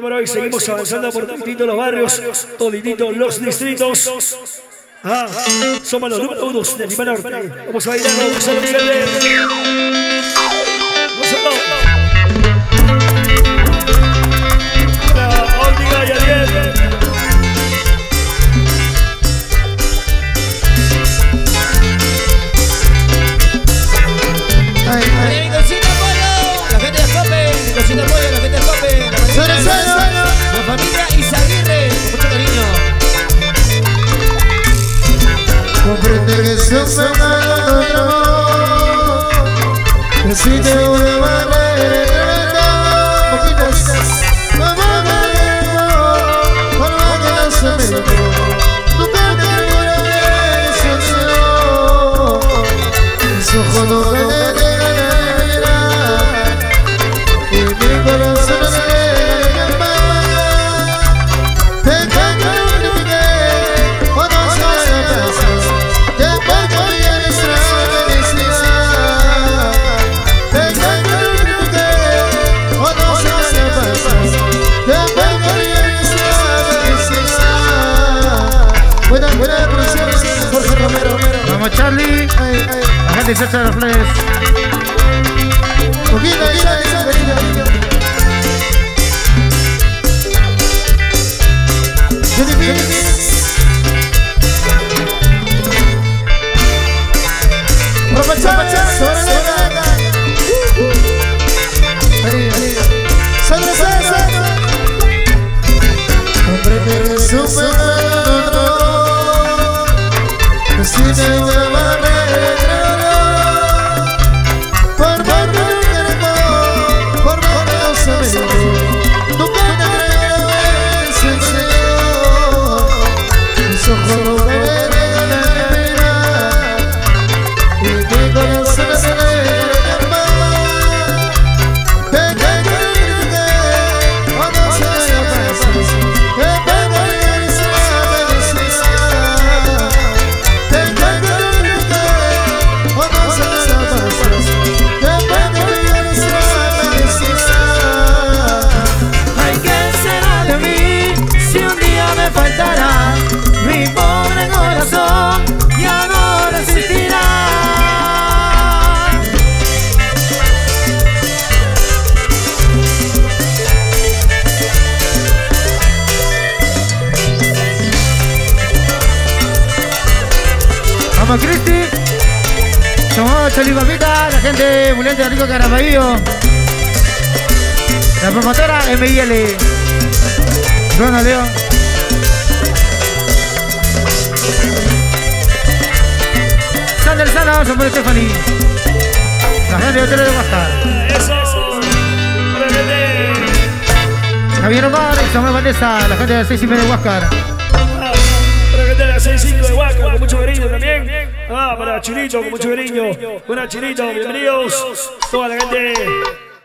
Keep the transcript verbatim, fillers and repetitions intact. Bueno, hoy seguimos avanzando por toditos los barrios, toditos los distritos. Ah, somos los número uno de mi Belarte. Vamos a bailar, vamos a bailar. Si te voy a barrer, poquitas, mamá, mamá, mamá, se me tocó. No te tengo una decepción. Mis ojos no me dejan y mi corazón no se llama. Te canto un primer, cuando salgas, te pongo ya nuestra felicidad. Buena, buena producción, Jorge Romero, Romero. Vamos, Charlie. Ay, ay. La gente se echa de los players. Poquito, poquito, si te voy a barrer, por parte del amor, por parte de los amigos, nunca te crees el Señor. Mis ojos no me dejan de mirar y mi corazón se derrama. Te tengo que gritar cuando se me pasa. Vamos, Cristi. Somos Cholimapita, la gente ambulante de Rico Caramayo. La promotora M I L Ronaldo. Sander Sano, Chamorro Stephanie. La gente de Otero de Huáscar. Javier Omar y Chamorro Maldesa, la gente de seis y medio de Huáscar. seis cinco de Huáscar, con mucho cariño también. Ah, para Churrito, con mucho cariño. Buenas, Churrito, bienvenidos. Toda la gente.